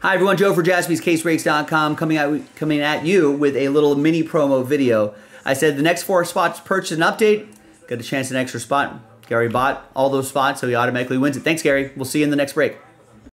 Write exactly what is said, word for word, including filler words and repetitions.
Hi everyone, Joe for Jaspys Case Breaks dot com coming at, coming at you with a little mini promo video. I said the next four spots purchase an update, get a chance at an extra spot. Gary bought all those spots, so he automatically wins it. Thanks, Gary. We'll see you in the next break.